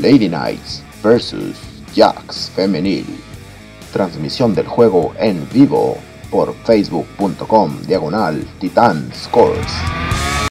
Lady Knights vs Yaks Femenil. Transmisión del juego en vivo por facebook.com/Titan Scores.